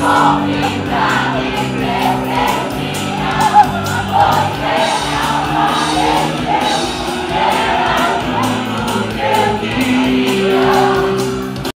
Vou ficar em meu cantinho, você não vai errar.